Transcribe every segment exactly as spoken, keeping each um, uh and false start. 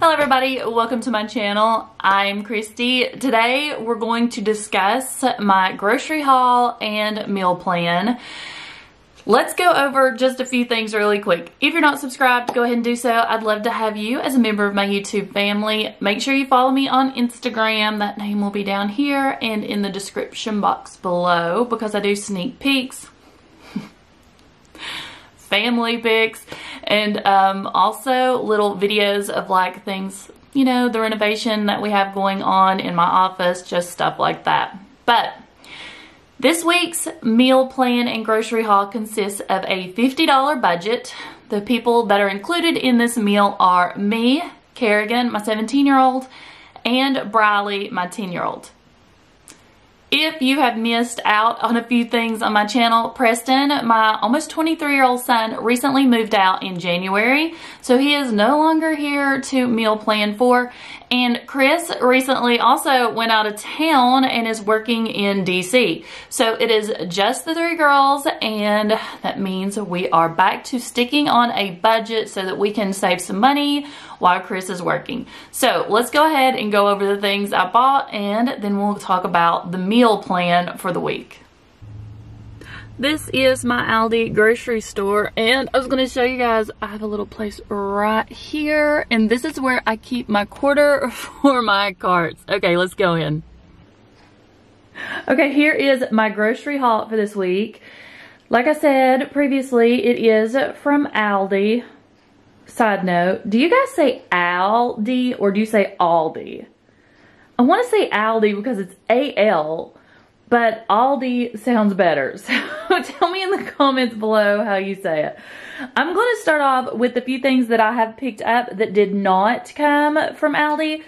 Hello everybody, welcome to my channel. I'm Christy. Today we're going to discuss my grocery haul and meal plan. Let's go over just a few things really quick. If you're not subscribed, go ahead and do so. I'd love to have you as a member of my YouTube family. Make sure you follow me on Instagram. That name will be down here and in the description box below because I do sneak peeks, family pics, and um, also little videos of like things, you know, the renovation that we have going on in my office, just stuff like that. But this week's meal plan and grocery haul consists of a fifty dollar budget. The people that are included in this meal are me, Kerrigan, my seventeen year old, and Briley, my ten year old. If you have missed out on a few things on my channel, Preston, my almost twenty-three year old son, recently moved out in January, so he is no longer here to meal plan for. And Chris recently also went out of town and is working in D C. So it is just the three girls, and that means we are back to sticking on a budget so that we can save some money while Chris is working. So let's go ahead and go over the things I bought, and then we'll talk about the meal meal plan for the week. This is my Aldi grocery store, and I was going to show you guys, I have a little place right here, and this is where I keep my quarter for my carts. Okay, let's go in. Okay, here is my grocery haul for this week. Like I said previously, it is from Aldi. Side note, do you guys say Aldi or do you say Aldi? I want to say Aldi because it's A L, but Aldi sounds better. So tell me in the comments below how you say it. I'm going to start off with a few things that I have picked up that did not come from Aldi.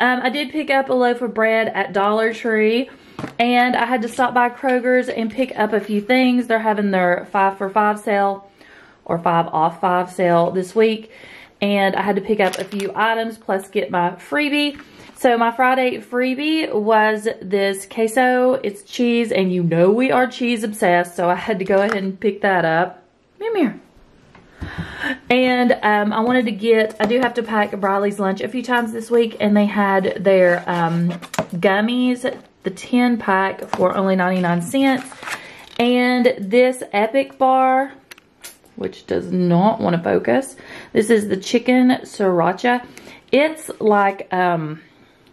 Um, I did pick up a loaf of bread at Dollar Tree, and I had to stop by Kroger's and pick up a few things. They're having their five for five sale or five off five sale this week, and I had to pick up a few items plus get my freebie. So my Friday freebie was this queso. It's cheese, and you know we are cheese obsessed, so I had to go ahead and pick that up. Come here. And um, I wanted to get, I do have to pack Briley's lunch a few times this week, and they had their um, gummies, the ten pack for only ninety-nine cents. And this Epic Bar, which does not want to focus. This is the chicken sriracha. It's like, um...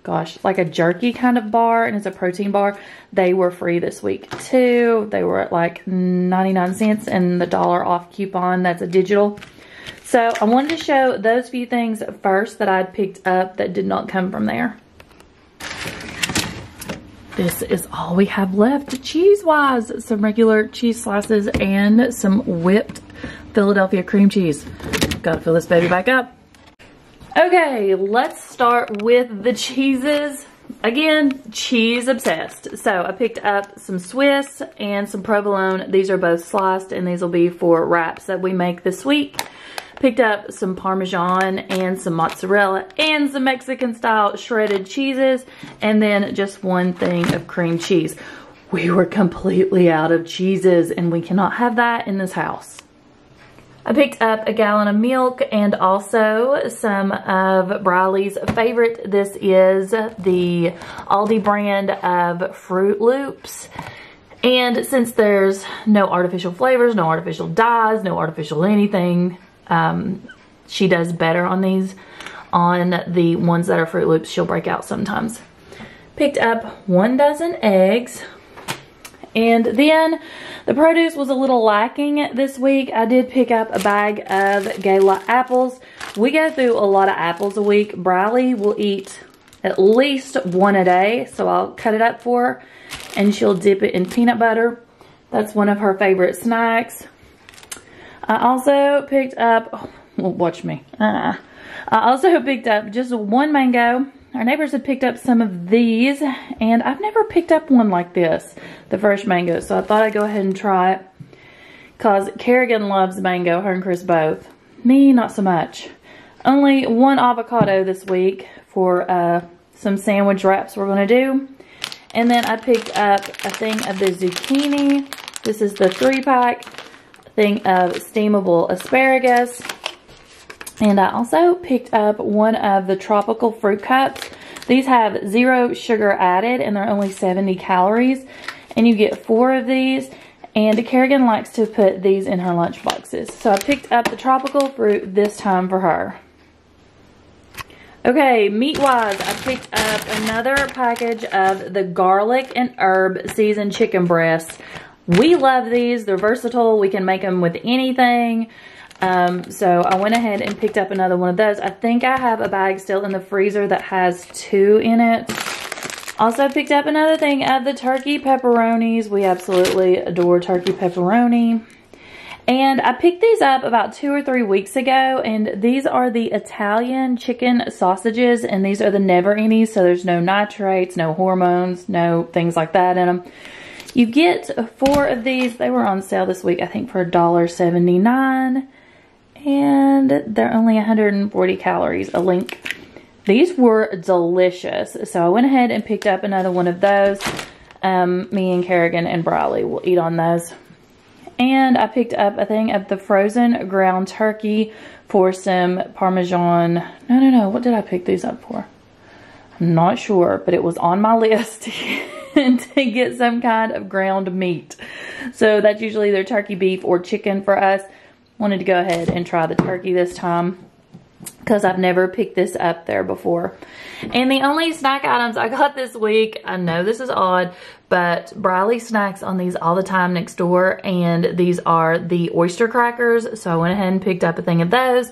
gosh, like a jerky kind of bar, and it's a protein bar. They were free this week too. They were at like ninety-nine cents and the dollar off coupon. That's a digital. So I wanted to show those few things first that I picked up that did not come from there. This is all we have left cheese wise. Some regular cheese slices and some whipped Philadelphia cream cheese. Gotta fill this baby back up. Okay, let's start with the cheeses. Again, cheese obsessed. So I picked up some Swiss and some provolone. These are both sliced, and these will be for wraps that we make this week. Picked up some Parmesan and some mozzarella and some Mexican style shredded cheeses, and then just one thing of cream cheese. We were completely out of cheeses, and we cannot have that in this house. I picked up a gallon of milk and also some of Briley's favorite. This is the Aldi brand of Fruit Loops. And since there's no artificial flavors, no artificial dyes, no artificial anything, um, she does better on these. On the ones that are Fruit Loops, she'll break out sometimes. Picked up one dozen eggs. And then the produce was a little lacking this week. I did pick up a bag of Gala apples. We go through a lot of apples a week. Briley will eat at least one a day, so I'll cut it up for her, and she'll dip it in peanut butter. That's one of her favorite snacks. I also picked up, oh, well, watch me. Uh, I also picked up just one mango. Our neighbors had picked up some of these, and I've never picked up one like this, the fresh mango, so I thought I'd go ahead and try it because Kerrigan loves mango, her and Chris both. Me, not so much. Only one avocado this week for uh, some sandwich wraps we're going to do. And then I picked up a thing of the zucchini. This is the three pack. A thing of steamable asparagus. And I also picked up one of the tropical fruit cups. These have zero sugar added and they're only seventy calories. And you get four of these. And Kerrigan likes to put these in her lunch boxes. So I picked up the tropical fruit this time for her. Okay, meat-wise, I picked up another package of the garlic and herb seasoned chicken breasts. We love these. They're versatile. We can make them with anything. Um, so I went ahead and picked up another one of those. I think I have a bag still in the freezer that has two in it. Also picked up another thing of the turkey pepperonis. We absolutely adore turkey pepperoni. And I picked these up about two or three weeks ago. And these are the Italian chicken sausages. And these are the never-endings. So there's no nitrates, no hormones, no things like that in them. You get four of these. They were on sale this week, I think, for a dollar seventy-nine. And they're only one hundred forty calories. A link. These were delicious, so I went ahead and picked up another one of those. Um, me and Kerrigan and Briley will eat on those. And I picked up a thing of the frozen ground turkey for some Parmesan. No, no, no. What did I pick these up for? I'm not sure, but it was on my list to get some kind of ground meat. So that's usually either turkey, beef, or chicken for us. Wanted to go ahead and try the turkey this time, because I've never picked this up there before. And the only snack items I got this week, I know this is odd, but Briley snacks on these all the time next door, and these are the oyster crackers, so I went ahead and picked up a thing of those.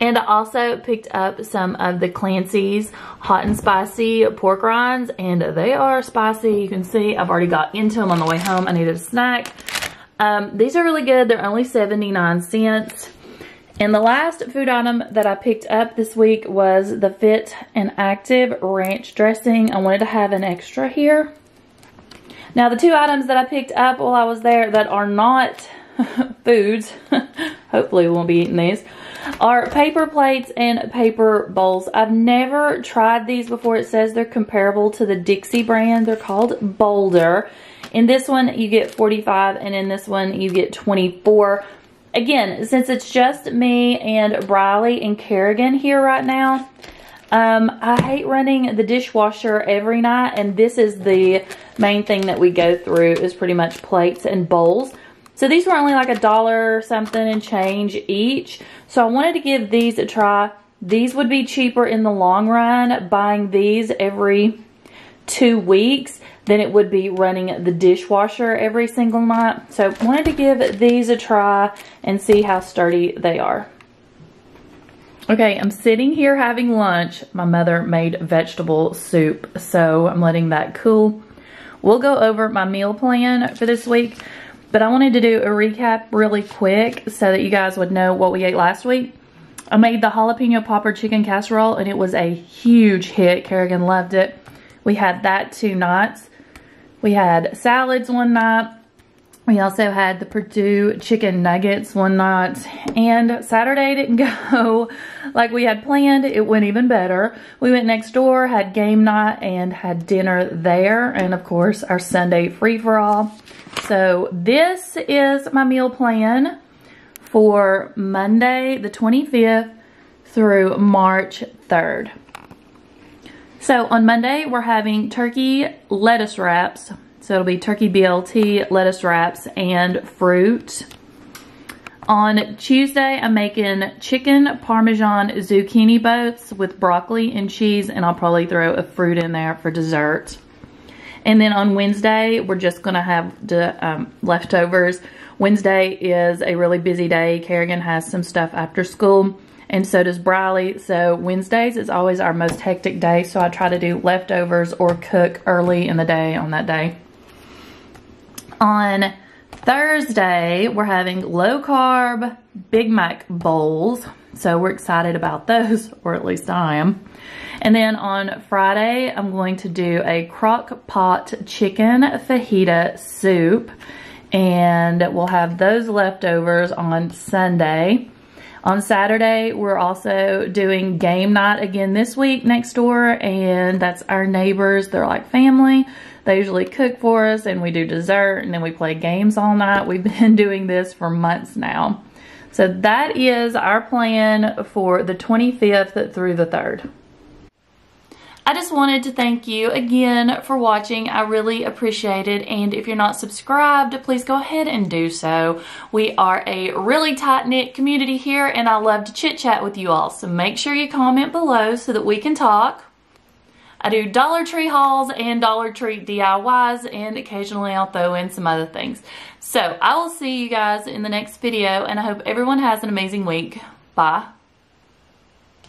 And I also picked up some of the Clancy's hot and spicy pork rinds, and they are spicy. You can see I've already got into them on the way home. I needed a snack. Um, these are really good. They're only seventy-nine cents. And the last food item that I picked up this week was the Fit and Active ranch dressing. I wanted to have an extra here. Now the two items that I picked up while I was there that are not foods, hopefully we won't be eating these, are paper plates and paper bowls. I've never tried these before. It says they're comparable to the Dixie brand. They're called Boulder. In this one you get forty-five and in this one you get twenty-four. Again, since it's just me and Briley and Kerrigan here right now, um, I hate running the dishwasher every night, and this is the main thing that we go through is pretty much plates and bowls. So these were only like a dollar something and change each. So I wanted to give these a try. These would be cheaper in the long run, buying these every two weeks. Then it would be running the dishwasher every single night. So wanted to give these a try and see how sturdy they are. Okay, I'm sitting here having lunch. My mother made vegetable soup, so I'm letting that cool. We'll go over my meal plan for this week, but I wanted to do a recap really quick so that you guys would know what we ate last week. I made the jalapeno popper chicken casserole, and it was a huge hit. Kerrigan loved it. We had that two nights. We had salads one night. We also had the Purdue chicken nuggets one night. And Saturday didn't go like we had planned. It went even better. We went next door, had game night, and had dinner there. And of course, our Sunday free-for-all. So this is my meal plan for Monday the twenty-fifth through March third. So on Monday, we're having turkey lettuce wraps. So it'll be turkey B L T, lettuce wraps, and fruit. On Tuesday, I'm making chicken Parmesan zucchini boats with broccoli and cheese, and I'll probably throw a fruit in there for dessert. And then on Wednesday, we're just going to have the um, leftovers. Wednesday is a really busy day. Kerrigan has some stuff after school. And so does Briley. So Wednesdays is always our most hectic day. So I try to do leftovers or cook early in the day on that day. On Thursday, we're having low carb Big Mac bowls. So we're excited about those, or at least I am. And then on Friday, I'm going to do a crock pot chicken fajita soup. And we'll have those leftovers on Sunday. On Saturday, we're also doing game night again this week next door, and that's our neighbors. They're like family. They usually cook for us, and we do dessert, and then we play games all night. We've been doing this for months now. So that is our plan for the twenty-fifth through the third. I just wanted to thank you again for watching. I really appreciate it. And if you're not subscribed, please go ahead and do so. We are a really tight-knit community here, and I love to chit-chat with you all. So make sure you comment below so that we can talk. I do Dollar Tree hauls and Dollar Tree D I Ys, and occasionally I'll throw in some other things. So I will see you guys in the next video, and I hope everyone has an amazing week. Bye.